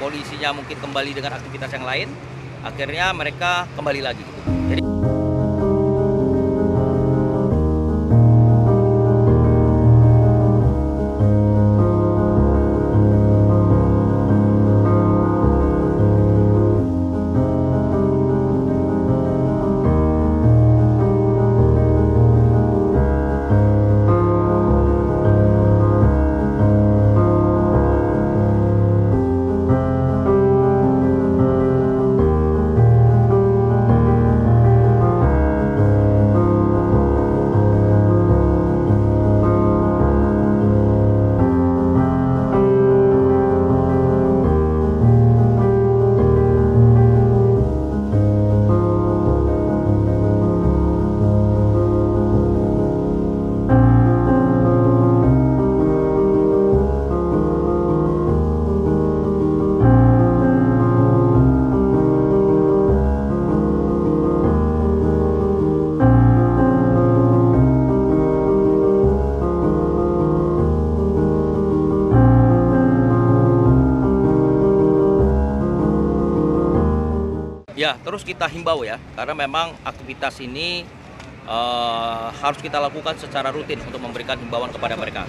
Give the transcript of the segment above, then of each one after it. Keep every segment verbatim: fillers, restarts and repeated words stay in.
polisinya mungkin kembali dengan aktivitas yang lain, akhirnya mereka kembali lagi gitu. Jadi ya, terus kita himbau ya, karena memang aktivitas ini uh, harus kita lakukan secara rutin untuk memberikan himbauan kepada mereka.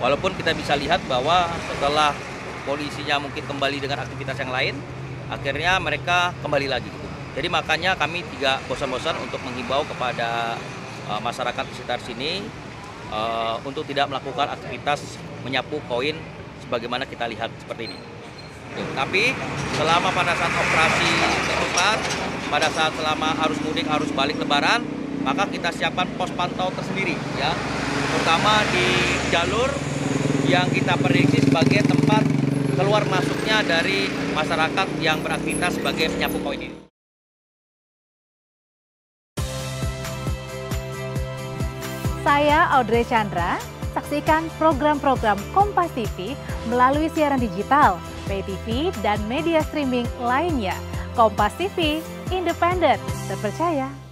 Walaupun kita bisa lihat bahwa setelah polisinya mungkin kembali dengan aktivitas yang lain, akhirnya mereka kembali lagi gitu. Jadi makanya kami tidak bosan-bosan untuk menghimbau kepada uh, masyarakat di sekitar sini uh, untuk tidak melakukan aktivitas menyapu koin sebagaimana kita lihat seperti ini. Tapi selama pada saat operasi setempat, pada saat selama arus mudik, arus balik lebaran, maka kita siapkan pos pantau tersendiri ya, terutama di jalur yang kita prediksi sebagai tempat keluar masuknya dari masyarakat yang beraktivitas sebagai penyapu koin ini. Saya Audrey Chandra, saksikan program-program Kompas T V melalui siaran digital, pay T V, dan media streaming lainnya. Kompas T V, independen, terpercaya.